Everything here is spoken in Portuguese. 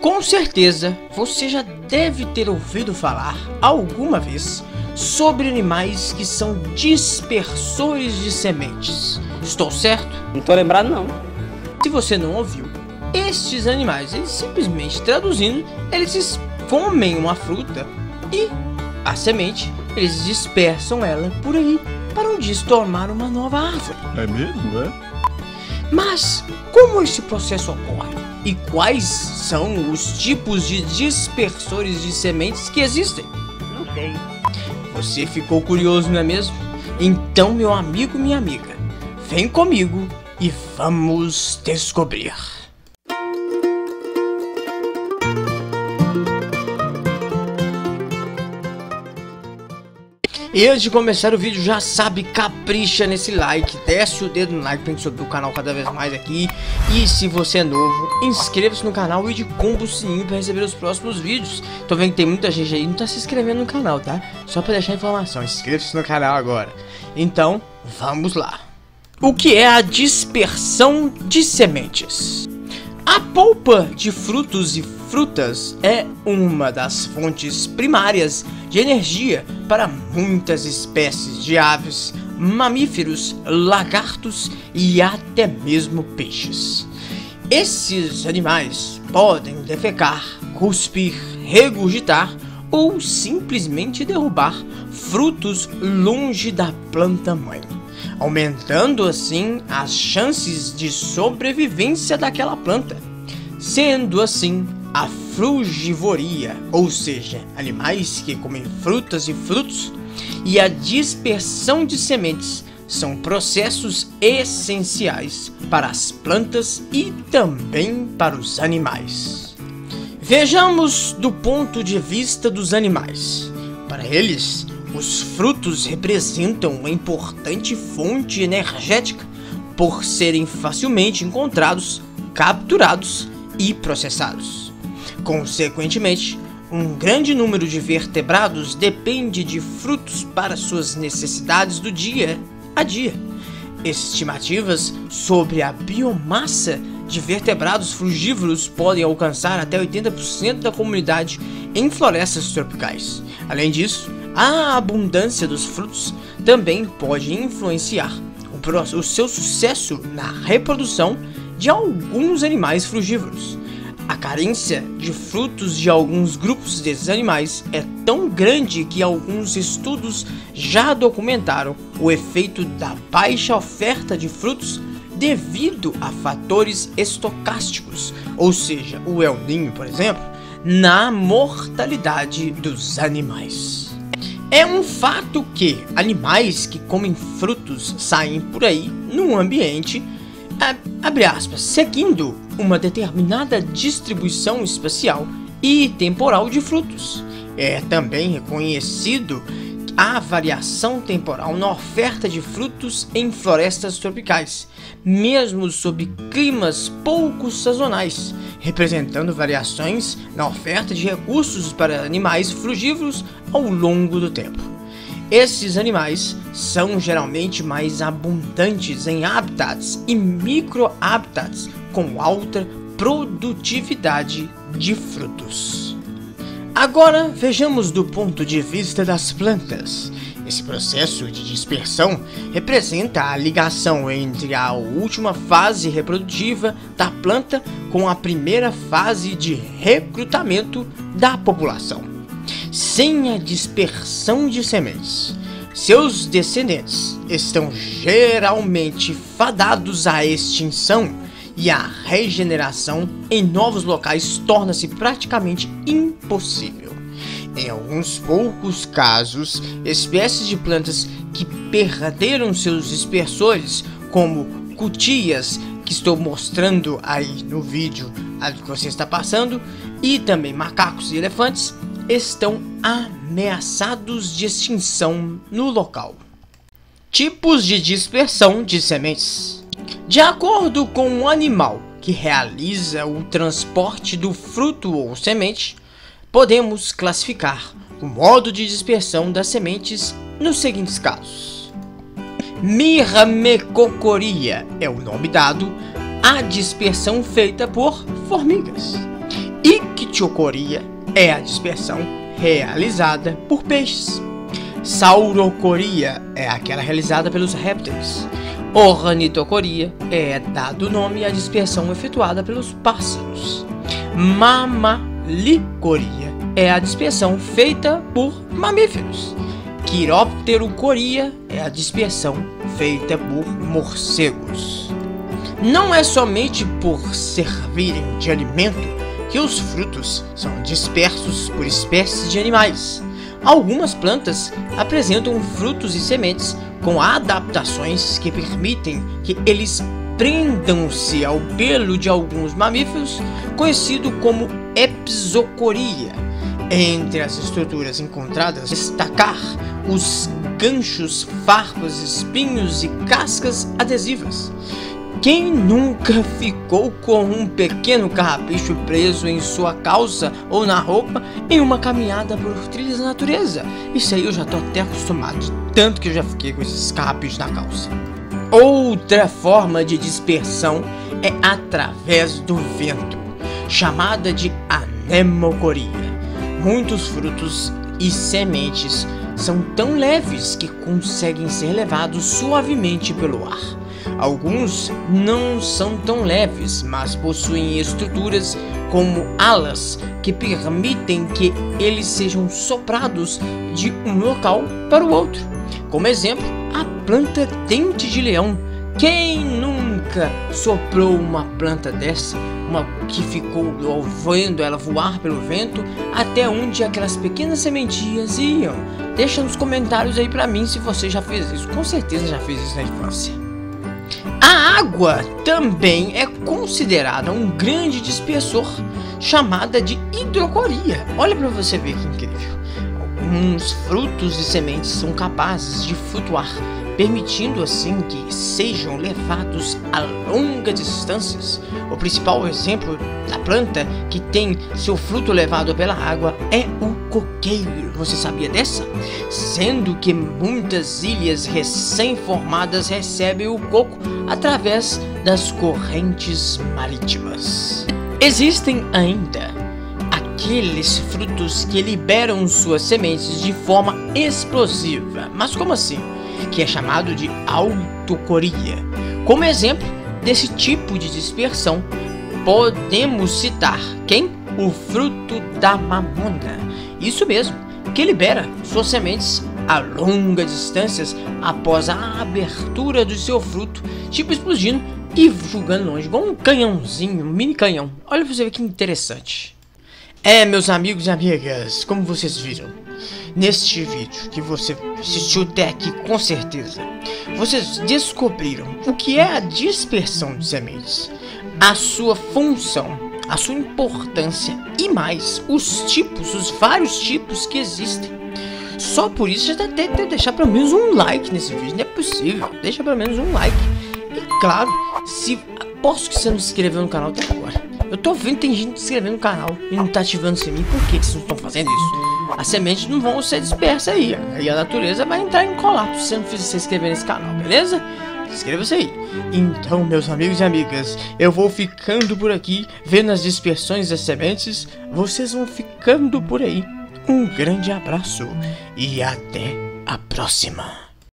Com certeza, você já deve ter ouvido falar, alguma vez, sobre animais que são dispersores de sementes. Estou certo? Não tô lembrado não. Se você não ouviu, estes animais, eles simplesmente traduzindo, eles comem uma fruta e a semente, eles dispersam ela por aí para um dia se tornar uma nova árvore. É mesmo, é? Mas como esse processo ocorre? E quais são os tipos de dispersores de sementes que existem? Não sei. Você ficou curioso, não é mesmo? Então, meu amigo, minha amiga, vem comigo e vamos descobrir. E antes de começar o vídeo, já sabe, capricha nesse like, desce o dedo no like pra gente subir o canal cada vez mais aqui. E se você é novo, inscreva-se no canal e de combo o sininho pra receber os próximos vídeos. Tô vendo que tem muita gente aí que não tá se inscrevendo no canal, tá? Só pra deixar a informação, inscreva-se no canal agora. Então, vamos lá. O que é a dispersão de sementes? A polpa de frutos e frutas é uma das fontes primárias de energia para muitas espécies de aves, mamíferos, lagartos e até mesmo peixes. Esses animais podem defecar, cuspir, regurgitar ou simplesmente derrubar frutos longe da planta-mãe, aumentando assim as chances de sobrevivência daquela planta. Sendo assim, a frugivoria, ou seja, animais que comem frutas e frutos, e a dispersão de sementes são processos essenciais para as plantas e também para os animais. Vejamos do ponto de vista dos animais. Para eles, os frutos representam uma importante fonte energética por serem facilmente encontrados, capturados e processados. Consequentemente, um grande número de vertebrados depende de frutos para suas necessidades do dia a dia. Estimativas sobre a biomassa de vertebrados frugívoros podem alcançar até 80% da comunidade em florestas tropicais. Além disso, a abundância dos frutos também pode influenciar o seu sucesso na reprodução de alguns animais frugívoros. A carência de frutos de alguns grupos desses animais é tão grande que alguns estudos já documentaram o efeito da baixa oferta de frutos devido a fatores estocásticos, ou seja, o El Niño, por exemplo, na mortalidade dos animais. É um fato que animais que comem frutos saem por aí num ambiente, abre aspas, seguindo uma determinada distribuição espacial e temporal de frutos. É também reconhecido a variação temporal na oferta de frutos em florestas tropicais, mesmo sob climas pouco sazonais, representando variações na oferta de recursos para animais frugívoros ao longo do tempo. Esses animais são geralmente mais abundantes em hábitats e micro-hábitats com alta produtividade de frutos. Agora vejamos do ponto de vista das plantas. Esse processo de dispersão representa a ligação entre a última fase reprodutiva da planta com a primeira fase de recrutamento da população. Sem a dispersão de sementes, seus descendentes estão geralmente fadados à extinção, e a regeneração em novos locais torna-se praticamente impossível. Em alguns poucos casos, espécies de plantas que perderam seus dispersores, como cutias, que estou mostrando aí no vídeo que você está passando, e também macacos e elefantes, estão ameaçados de extinção no local. Tipos de dispersão de sementes. De acordo com um animal que realiza o transporte do fruto ou semente, podemos classificar o modo de dispersão das sementes nos seguintes casos. Mirramecocoria é o nome dado à dispersão feita por formigas. Cutiocoria é a dispersão realizada por peixes. Saurocoria é aquela realizada pelos répteis. Ornitocoria é dado nome à dispersão efetuada pelos pássaros. Mamalicoria é a dispersão feita por mamíferos. Quiropterocoria é a dispersão feita por morcegos. Não é somente por servirem de alimento que os frutos são dispersos por espécies de animais. Algumas plantas apresentam frutos e sementes com adaptações que permitem que eles prendam-se ao pelo de alguns mamíferos, conhecido como epizoocoria. Entre as estruturas encontradas, destacar os ganchos, farpas, espinhos e cascas adesivas. Quem nunca ficou com um pequeno carrapicho preso em sua calça ou na roupa em uma caminhada por trilhas da natureza? Isso aí eu já tô até acostumado, de tanto que eu já fiquei com esses carrapichos na calça. Outra forma de dispersão é através do vento, chamada de anemocoria. Muitos frutos e sementes são tão leves que conseguem ser levados suavemente pelo ar. Alguns não são tão leves, mas possuem estruturas como alas que permitem que eles sejam soprados de um local para o outro. Como exemplo, a planta dente de leão. Quem nunca soprou uma planta dessa? Uma que ficou vendo ela voar pelo vento até onde aquelas pequenas sementinhas iam? Deixa nos comentários aí pra mim se você já fez isso. Com certeza já fez isso na infância. A água também é considerada um grande dispersor, chamada de hidrocoria. Olha pra você ver que incrível. Alguns frutos e sementes são capazes de flutuar, permitindo assim que sejam levados a longas distâncias. O principal exemplo da planta que tem seu fruto levado pela água é o coqueiro. Você sabia dessa? Sendo que muitas ilhas recém-formadas recebem o coco através das correntes marítimas. Existem ainda aqueles frutos que liberam suas sementes de forma explosiva. Mas como assim? Que é chamado de autocoria. Como exemplo desse tipo de dispersão, podemos citar quem? O fruto da mamona. Isso mesmo, que libera suas sementes a longas distâncias após a abertura do seu fruto, tipo explodindo e jogando longe, igual um canhãozinho, um mini canhão. Olha pra você ver que interessante. É, meus amigos e amigas, como vocês viram, neste vídeo que você assistiu até aqui, com certeza, vocês descobriram o que é a dispersão de sementes, a sua função, a sua importância e mais os tipos, os vários tipos que existem. Só por isso já dá até deixar pelo menos um like nesse vídeo, não é possível, deixa pelo menos um like. E claro, se aposto que você não se inscreveu no canal até agora. Eu tô vendo tem gente se inscrevendo no canal e não tá ativando o sininho. Por que vocês não estão fazendo isso? As sementes não vão ser dispersas aí, e a natureza vai entrar em colapso se você não fizer se inscrever nesse canal, beleza? Inscreva-se aí. Então, meus amigos e amigas, eu vou ficando por aqui, vendo as dispersões das sementes. Vocês vão ficando por aí. Um grande abraço e até a próxima.